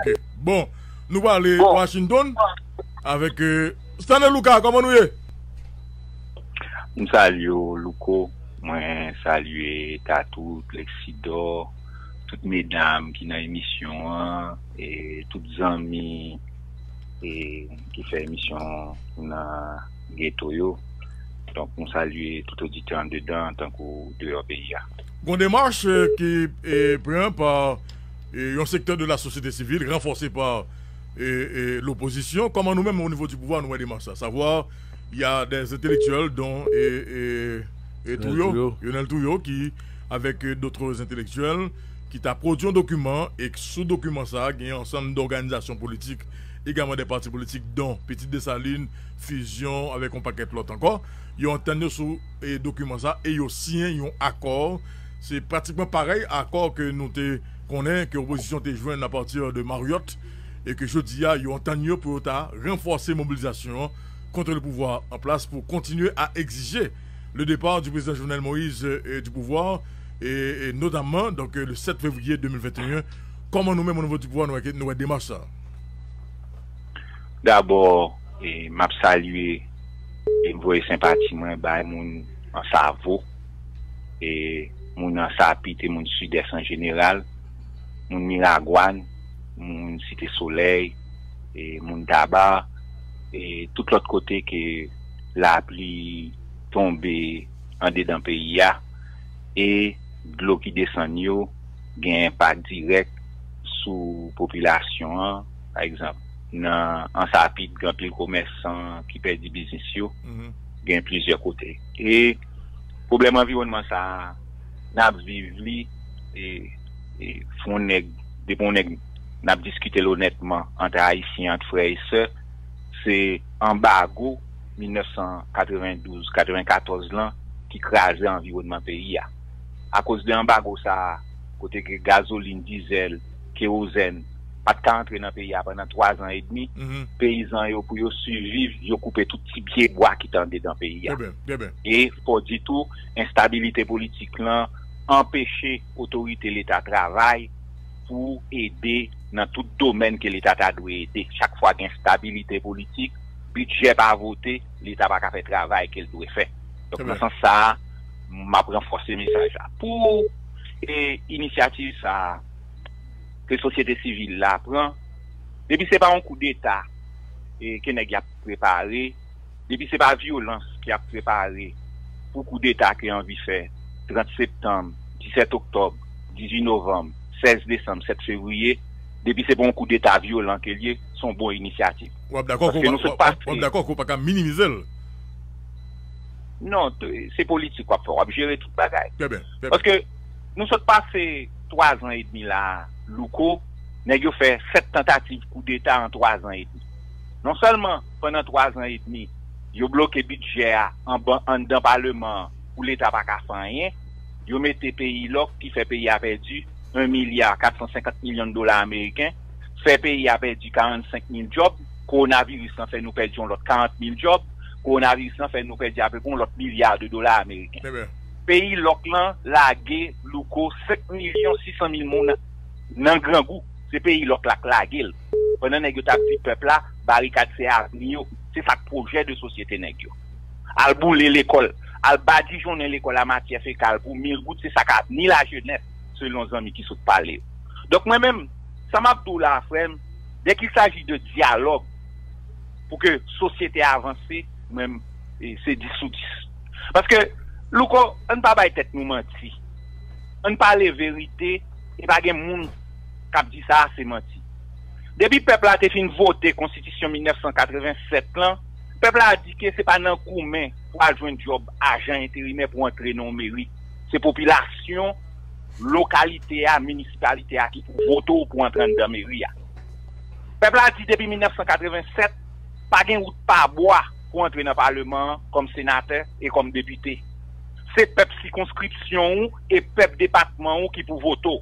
Okay. Bon, nous allons aller à Washington avec Stanley Lucas, comment nous est? Nous saluons Louko, moi saluer Tatou, Plexidor, toutes mesdames qui sont dans l'émission et toutes les amis qui font l'émission dans le ghetto. Donc nous saluons tout auditeur en dedans tant que dehors pays. Une démarche qui est prise par un secteur de la société civile renforcé par l'opposition. Comment nous-mêmes au niveau du pouvoir nous démarche ça? Savoir il y a des intellectuels dont Lionel Trouillot qui avec d'autres intellectuels qui t'a produit un document et sous document ça il y a un ensemble d'organisations politiques également des partis politiques dont Petite Desalines, fusion avec un paquet de l'autre encore. Ils ont entendu sous document ça et ils ont signé un accord. C'est pratiquement pareil accord que nous te connaît que l'opposition te joint à partir de Mariotte et que je dis ils ont entendu pour renforcer mobilisation contre le pouvoir en place pour continuer à exiger le départ du président Jovenel Moïse du pouvoir et notamment donc le 7 février 2021. Comment nous-mêmes au niveau du pouvoir nous démarche ça? D'abord, je salue et je sympathie à mon Savo et mon Sapit et mon Sud-Est en général, mon Miragouane, mon Cité Soleil et mon Tabac et tout l'autre côté que la pluie tombée en dedans pays et de l'eau qui descend gagne un impact direct sur la population, par exemple. En Sapit, il y a des commerçants qui perdent des business, il y a plusieurs côtés. Et le problème environnement, ça, n'a vivli et n'a discuté honnêtement entre Haïtiens, entre frères et sœurs, c'est embargo 1992-94 là qui crasait l'environnement pays. À cause de l'embargo, ça, côté gasoline, diesel, kérosène, pas entrer dans le pays pendant 3 ans et demi, paysans pour survivre, ils ont coupé tout petit pied bois qui tendait dans le pays. Et pour du tout, instabilité politique là, empêcher l'autorité de l'État de travail pour aider dans tout domaine que l'État doit aider. Chaque fois qu'il y a instabilité politique, budget pas voté, l'État n'a pas fait le travail qu'elle doit faire. Donc, dans ce sens, ça, m'a renforcé le message. Pour l'initiative, ça, que la société civile la prend. Depuis ce n'est pas un coup d'État qui a préparé, depuis ce n'est pas violence qui a préparé pour coup d'État qui a envie de faire 30 septembre, 17 octobre, 18 novembre, 16 décembre, 7 février, depuis ce n'est pas un coup d'État violent qui est son bonne initiative. Vous êtes d'accord qu'on ne peut pas minimiser? Non, c'est politique qu'on peut gérer tout le bagage. Parce que nous sommes passés 3 ans et demi là. Louko, nous avons fait 7 tentatives coup d'État en 3 ans et demi. Non seulement pendant 3 ans et demi, ils ont bloqué le budget en dans le Parlement où l'État n'a pas fait rien, ils ont mis le pays là qui fait pays à perdu 1,450 milliard de dollars américains, fait pays à perdu 45 000 jobs, coronavirus en fait nous perdions l'autre 40 000 jobs, coronavirus en fait nous perdions à peu près l'autre $1 milliard américains. Pays là, lagué, Louko, 5,6 millions de monde. Nan grand goût, c'est pays l'autre la gueule. Pendant que tu as dit peuple là, barricade c'est avenir, c'est ça projet de société nègre. Al bouler l'école, al badigeonner l'école à matière fécale pour 1000 gouttes, c'est ça qu'a ni la jeunesse selon les amis qui sont parlés. Donc moi même, ça m'a tout là frère, dès qu'il s'agit de dialogue pour que société avance, même c'est 10 sous 10. Parce que Louko, on ne pas bailler tête nous mentir. On ne pas les vérité. Et pas de monde qui a dit ça, c'est menti. Depuis le peuple a fait voter la Constitution 1987, le peuple a dit que ce n'est pas un coup main pour adjoindre un job agent intérimaire pour entrer dans le mairie. C'est population, localité, municipalité qui vote pour entrer dans le mairie. Le peuple a dit depuis 1987, pas de route par bois pour entrer dans le Parlement comme sénateur et comme député. C'est le peuple circonscription et le peuple département qui pour voter. Le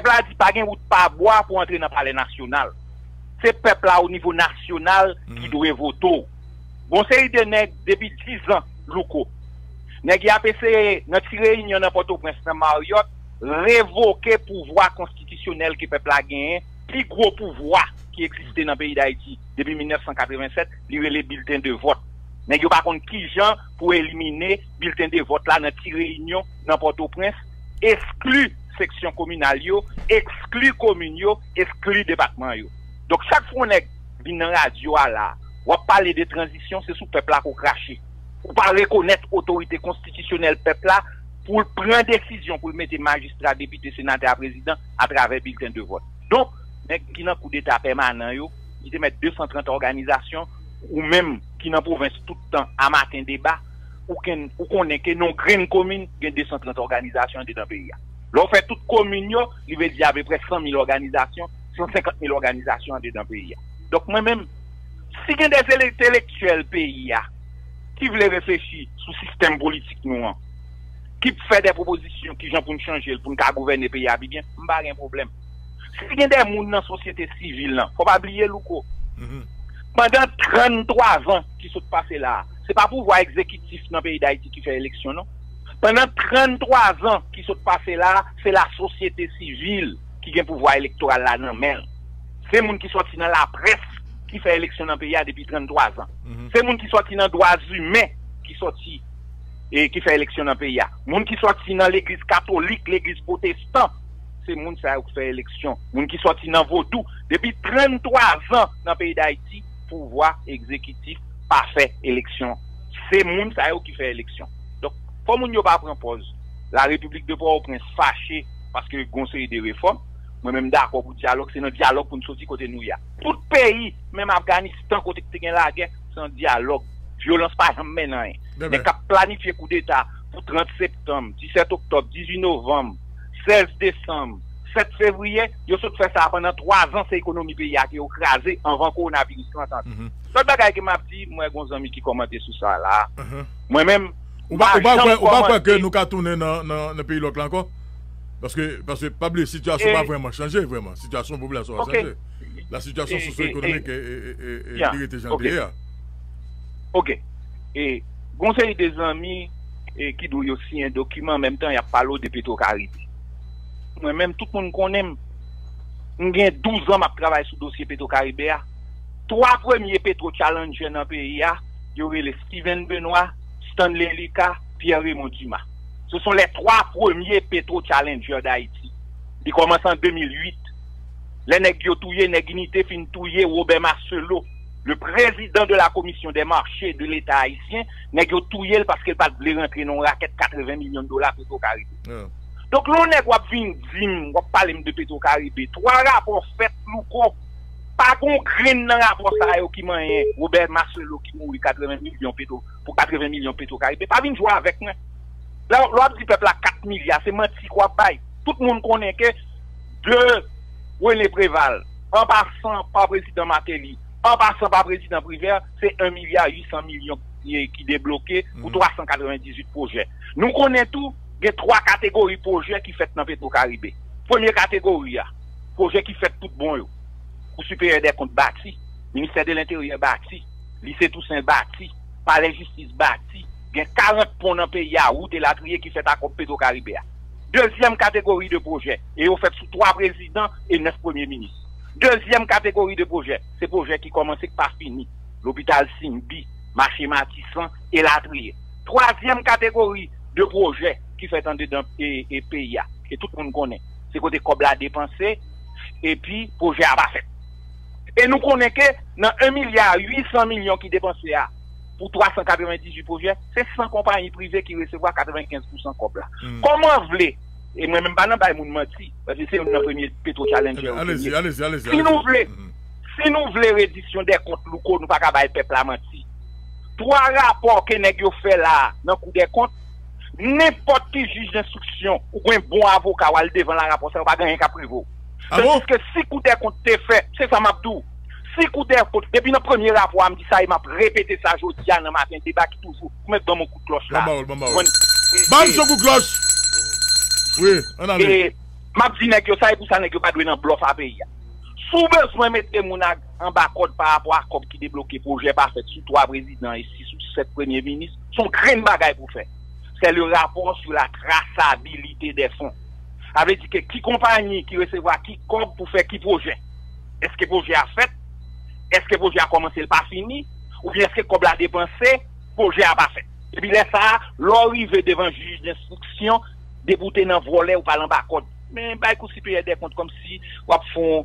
peuple a dit pas gain route pas bois pour entrer dans le palais national. C'est le peuple là au niveau national qui doit voter. Bon série de nèg depuis 10 ans Louko. Nèg a PC dans une réunion dans Port-au-Prince dans Mariotte révoquer pouvoir constitutionnel que peuple a gagné plus gros pouvoir qui existait dans le pays d'Haïti depuis 1987, il y a les bulletins de vote. Mais il n'y a pas contre qui gens pour éliminer les bulletins de vote là dans une réunion dans Port-au-Prince, exclu section communale, exclu commune, exclu département. Donc chaque fois qu'on est dans la radio là, on parle de transition, c'est sous peuple là qu'on crache. On ne reconnaître l'autorité constitutionnelle peuple là pour prendre décision, pour mettre magistrat, député, sénateur, président à travers bulletin de vote. Donc, qui n'a coup d'état permanent, ils mettent 230 organisations ou même qui n'en province tout le temps à matin débat ou qu'on est que non green commune qui a 230 organisations dans le pays. L'on fait toute commune, il veut dire à peu près 100 000 organisations, 150 000 organisations dans le pays. Donc moi-même, si il y a des intellectuels pays qui veulent réfléchir sur le système politique, nous, qui fait des propositions qui sont pour nous changer, pour nous gouverner le pays, bien, je n'ai pas de problème. Si il y a des gens dans la société civile, il ne faut pas oublier Louko. Pendant 33 ans qui sont passés là, ce n'est pas pour voir l'exécutif dans le pays d'Haïti qui fait élection, non. Pendant 33 ans qui sont passés là, c'est la société civile qui a le pouvoir électoral là dans le. C'est les gens qui sont dans la presse qui fait élection dans le pays depuis 33 ans. C'est les gens qui sont dans les droits humains qui sont et qui fait élection dans le pays. Les gens qui sont dans l'église catholique, l'église protestante, c'est les gens qui fait élection. Les gens qui sont dans Vaudou depuis 33 ans dans le pays d'Haïti. Pouvoir exécutif pas fait élection. C'est moun sa yo qui fait élection. Donc, pour moun yo pas prendre pause. La République de Port-au-Prince fâchée parce que conseil des réformes, moi-même d'accord pour dialogue, c'est un dialogue pour nous sortir côté nous ya. Tout pays, même Afghanistan côté qui gagne la guerre, c'est un dialogue. Violence pas jamais maintenant. Mais qu'a planifié coup d'état pour 30 septembre, 17 octobre, 18 novembre, 16 décembre. 7 février, ils ont fait ça pendant 3 ans, c'est l'économie pays qui est écrasée en vent coronavirus. L'autre bagaille qui m'a dit, moi, j'ai des amis qui commentaient sur ça là. Moi-même, ou pas croire que nous allons tourner dans le pays local encore? Parce que, la situation n'a pas vraiment changé, vraiment. La situation population a changé. La situation socio-économique est dirigée dans le pays. Ok. Et, conseil des amis qui doivent aussi un document en même temps, il y a parlé de Pétrocaribe. Moi-même, tout le monde connaît. J'ai 12 ans à travailler sur le dossier Pétrocaribe. 3 premiers pétro-challengers dans le pays, il y aurait les Steven Benoit, Stanley Lucas, Pierre Raymond Dumas. Ce sont les 3 premiers pétro-challengers d'Haïti. Ils commencent en 2008. Les Négotouillés, Néginité, Fintouillé, Robert Marcelo, le président de la commission des marchés de l'État haïtien, Négotouillé parce qu'il n'a pas voulu rentrer dans la raquette $80 millions Pétrocaribe. Donc, l'on est quoi, on va parler de Pétrocaribe. 3 rapports faits, Louko. Pas qu'on craigne dans le rapport ça, qui m'a Robert Marcelo qui mourit pour 80 millions Pétrocaribe. Pas venir jouer avec moi. L'autre du peuple a 4 milliards, c'est menti quoi, bail. Tout le monde connaît que 2 René Préval, en passant par président Martelly, en passant par président Privert, c'est $1,8 milliard qui débloqué pour 398 projets. Nous connaissons tout. Il y a 3 catégories de projets qui fait dans Pétrocaribe. Première catégorie, projet qui fait tout bon. Pour supérieur des comptes bâti, ministère de l'Intérieur bâti, lycée Toussaint bâti, palais justice bâti. Il y a 40 ponts dans le pays, route et latrier qui fait à Pétrocaribe. Deuxième catégorie de projet, et on fait sous 3 présidents et 9 premiers ministres. Deuxième catégorie de projet, c'est projet qui commence par fini. L'hôpital Simbi, marché Matissan et latrier. Troisième catégorie de projet, qui fait en dedans et pays que tout le monde connaît. C'est côté Cobla a dépensé et puis projet à fait. Et nous connaissons que dans $1,8 milliard qui dépensé pour 398 projets, c'est 100 compagnies privées qui recevront 95% Cobla. Comment voulez, et moi-même pas nous mentir, parce que c'est le premier pétro challenger. Allez-y, allez-y, allez-y. Si nous voulons, si nous voulons réduction des comptes locaux, nous ne pouvons pas faire peuple à mentir. 3 rapports que nous fait là dans le coup des comptes. N'importe qui juge d'instruction ou un bon avocat ou devant la rapport, ça ne va pas gagner qu'à prévôt. Parce que si coup des comptes est fait, c'est ça m'abdou. Si coup des comptes, depuis le premier rapport, je me dis ça, il m'a répété ça, je dis à un matin, débat qui toujours, je mets dans mon coup de cloche là. Bam, son coup de cloche. Oui, on a vu. Et je me dis que ça, et pour ça, je ne peux pas donner un bluff à pays. Sous besoin, mettez mon en bas code par rapport à COP qui débloque le projet parfait sous 3 présidents et 6 ou 7 premiers ministres, son grain de bagaille pour faire. C'est le rapport sur la traçabilité des fonds. Ça veut dire que qui compagnie qui recevra qui compte pour faire qui projet. Est-ce que le projet a fait? Est-ce que le projet a commencé le pas fini? Ou bien est-ce que comme la dépensé, le projet a pas fait? Et puis là, ça, l'arrivée devant le juge d'instruction, débouté dans le volet ou par l'en bas code. Mais bah écoute, si tu as des comptes comme si on font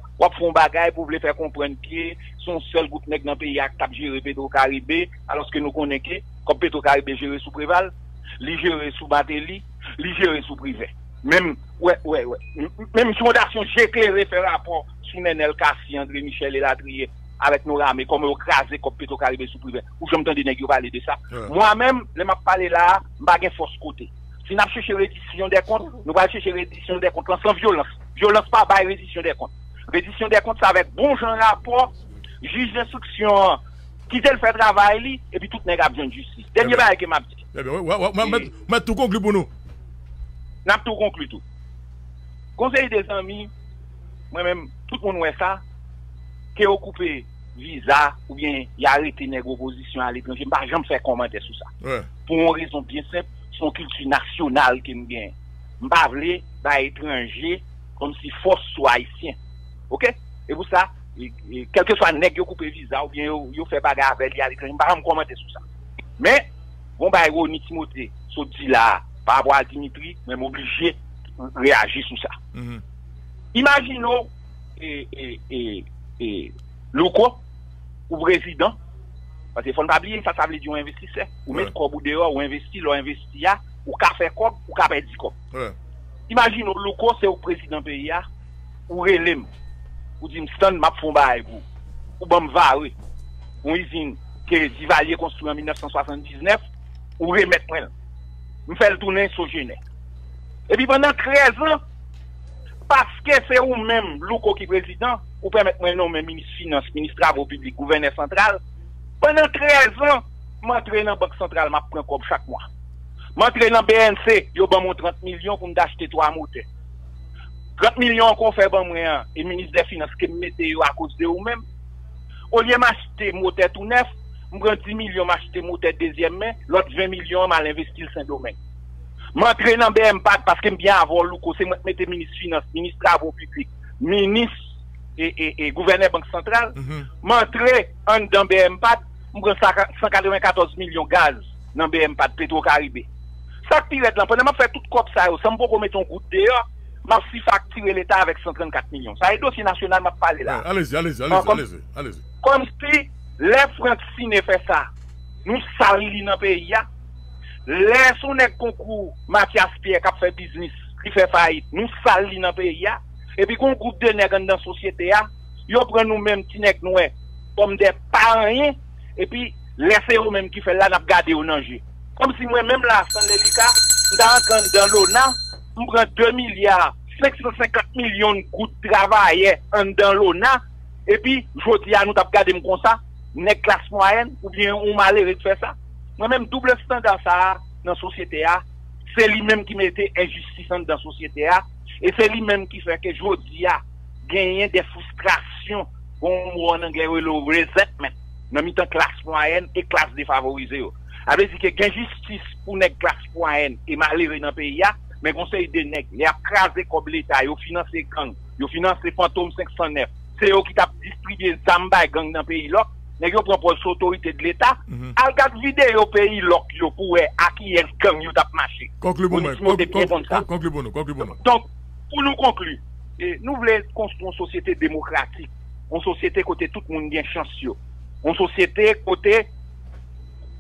bagaille pour vous faire comprendre que son seul groupe nèg dans le pays a géré Pétrocaribe, alors que nous connaissons comme Pétrocaribe géré sous Préval, li géré sous Bateli, li géré sous Privé. Même même fondation j'éclairé faire rapport sous Nenel Kassi, André Michel et Latrier avec nos rames comme écrasé comme Pétrocaribe sous Privé. Ou j'entends des nèg parler de ça. Moi-même, je m'a parlé là, m'a gain force côté. Si nous cherchons reddition des comptes, nous allons chercher reddition des comptes sans violence. Violence pas par reddition des comptes. Reddition des comptes, ça va être bon genre rapport, juge d'instruction, quitter le fait travail, et puis tout n'est pas besoin de justice. Dernier bail que m'a dit. M'a tout conclu pour nous. N'a tout conclu tout. Conseil des amis, moi-même, tout le monde sait ça, qui a coupé visa ou bien il a arrêté les oppositions à l'étranger. Je ne vais pas faire commentaire sur ça. Pour une raison bien simple. Son culture nationale qui me gagne. M'bavle, bah étranger, comme si force soit haïtien. Ok? Et pour ça, quel que soit nèg, yo coupe visa ou bien yo fait bagarre avec les étrangers, m'bavle commenter sur ça. Mais, bon bah, yo ni Timothée, so dit là, par rapport à Dimitri, même obligé réagir sur ça. Imaginons, Louko, ou président, parce qu'il faut pas oublier, ça veut dire un investisseur. Ou mettre corps ou dehors, ou investir, ou investir, ou café corps, ou café 10 corps. Imagine, le corps, c'est au président pays, ou relève, ou dit, Stan, m'a fond bail, ou bon, varé, ou usine, qui est divalier construit en 1979, ou remettre, me fait le tourner sur Genève. Et puis pendant 13 ans, parce que c'est ou même, Louko qui est président, ou permettre moi, non, mais ministre finance, ministre travaux publics, gouverneur central, pendant 13 ans, m'entraîne dans la Banque Centrale, je prends comme chaque mois. M'entraîne dans BNC, je prends 30 millions pour m'acheter 3 moteurs. 30 millions qu'on fait bon moyen, et le ministre des Finances qui me mette à cause de vous-même. Au lieu de m'acheter moteur tout neuf, je prends 10 millions, m'acheter moteur deuxième main, l'autre 20 millions, mal investi le Saint-Domingue. M'entraîne dans BMPAD parce que je bien avoir Louko, c'est mettre ministre des Finances, ministre des Travaux publics, ministre et gouverneur Banque Centrale. M'entraîne dans BMPAD. Nous avons 194 millions de gaz dans le BMPAD, Pétrocaribe. Ça qui est là, pendant que je fais tout le corps, ça, sans me mettre un goutte dehors, je suis facturé l'État avec 134 millions. Ça, c'est le dossier national, je parle là. Allez-y. Comme si les Francines fait ça, nous salis dans le pays. Les son concours, Mathias Pierre qui fait business, qui fait faillite, nous salis dans le pays. Et puis, quand un groupe de nègres dans la société, ils prennent nous-mêmes, petits nègres, nous, comme des parents. Et puis, laissez eux même qui fait là, n'a pas gardé au danger. Comme si moi-même là, Stanley Lucas, dans l'ONA, on prend 2 milliards, 550 millions de gouttes de travail dans l'ONA. Et puis, je dis à nous, t'as gardé comme ça, n'est classe moyenne, ou bien on malheureux de faire ça. Moi-même, double standard ça, dans la société, c'est lui-même qui mettait injustice dans la société. Et c'est lui-même qui fait que je dis à gagner des frustrations, on a gagné le reset même. Dans la classe moyenne et classe défavorisée. Alors, c'est que l'injustice pour les classes moyennes et malheureux dans le pays, mais conseil de nègres, les écrasés comme l'État, ils ont financé gang, ils ont financé Fantôme 509. C'est eux qui ont distribué Zamba gang dans le pays, ils ont proposé l'autorité de l'État. Al gade vidéo pays, ils ont pour à qui est gang, ils ont marché. Conclue-nous. Donc, pour nous conclure, nous voulons construire une société démocratique, une société côté tout le monde bien chanceux. Une société côté,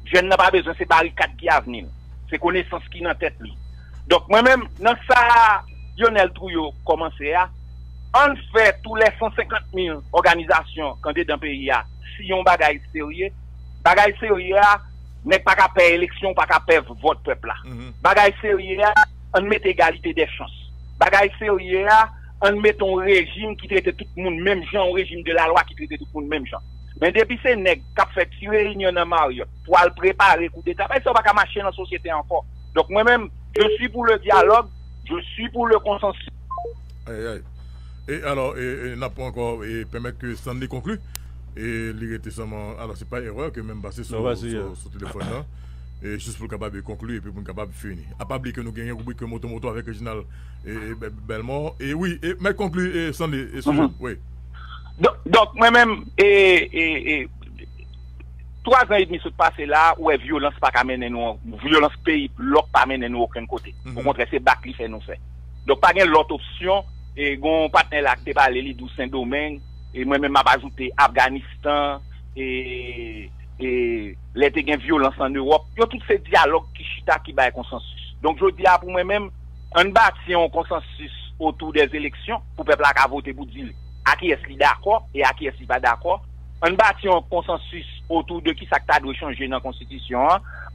je n'ai pas besoin, c'est barricade qui a venu, c'est connaissance qui est en tête. Donc moi-même, dans ça, Lionel Trouillot commencé à, on fait tous les 150 000 organisations quand dans le pays, si on bagaille sérieux, n'est pas qu'à payer l'élection, pas qu'à payer votre peuple là. Bagaille sérieux, on met égalité des chances. Bagaille sérieux, on met un régime qui traite tout le monde même genre, un régime de la loi qui traite tout le monde même genre. Mais depuis ces nègres qui ont fait tirer réunion dans Mario pour le préparer coup d'État, ça va pas marcher dans la société encore. Donc moi-même, je suis pour le dialogue, je suis pour le consensus. Et alors, il n'a pas encore permis que Stanley conclue. Et il était seulement. Alors, c'est pas erreur que même passer sur le téléphone là. Et juste pour capable de conclure et puis pour capable de finir. À pas oublier que nous gagnons rubrique moto-moto avec Reginald et Belmont. Et oui, mais conclue Stanley. Oui. Donc moi-même, trois ans et demi se passer là, où est violence pas qu'à mener nous, violence pays, l'autre pas mener nous aucun côté. Au contraire, c'est bac qui fait nous faire. Donc pas l'autre option, et gon partenaire là, qui parle de Saint-Domingue, et moi-même m'a ajouté Afghanistan, et les gens violence en Europe. Il y a tous ces dialogues qui chita qui baillent consensus. Donc je dis à pour moi-même, on bâtit un consensus autour des élections pour le peuple à voter pour dire à qui est-ce qu'il est d'accord et à qui est-ce qu'il n'est pas d'accord. On bâtit un consensus autour de qui ça doit changer dans la Constitution.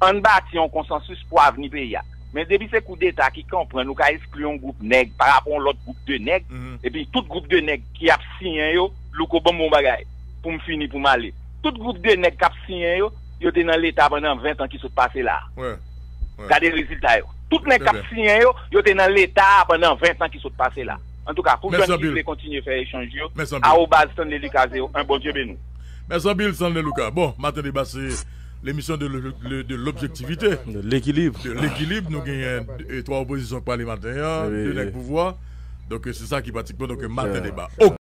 On bâtit un consensus pour l'avenir du pays. Mais depuis ces coups d'État qui comprennent, nous avons exclu un groupe nègre par rapport à l'autre groupe de nègres. Et puis tout groupe de nègres qui a signé, nous avons bon bagage pour me finir, pour m'aller. Tout groupe de nègres qui a signé, ils étaient dans l'État pendant 20 ans qui se passaient là. Regardez les résultats. Tout les cap signé yo yo étaient dans l'État pendant 20 ans qui sont passés là. En tout cas, pour jeunes qui veulent continuer à faire échange yo à Obaz Stanley Lucas, un bon Dieu béni. Merci Bill Stanley Lucas. Bon, matin débat c'est l'émission de l'objectivité, de l'équilibre. De l'équilibre, nous gagnons trois oppositions parlementaires, deux nèg pouvoir. Donc c'est ça qui pratiquement donc matin débat.